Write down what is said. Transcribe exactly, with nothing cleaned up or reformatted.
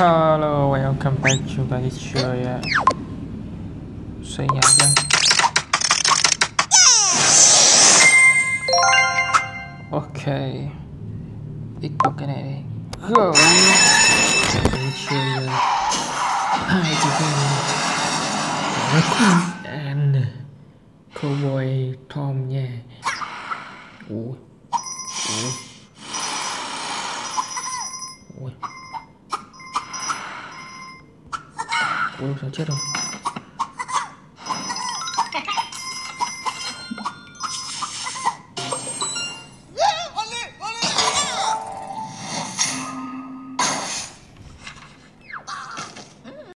Hello, welcome back to my show. Yeah. Soy Yanyan. Ok. Tiếp tục cái này đi. Go. Hai chú con. And Cowboy Tom nha. Ủa. Ủa. Ui, sao chết rồi.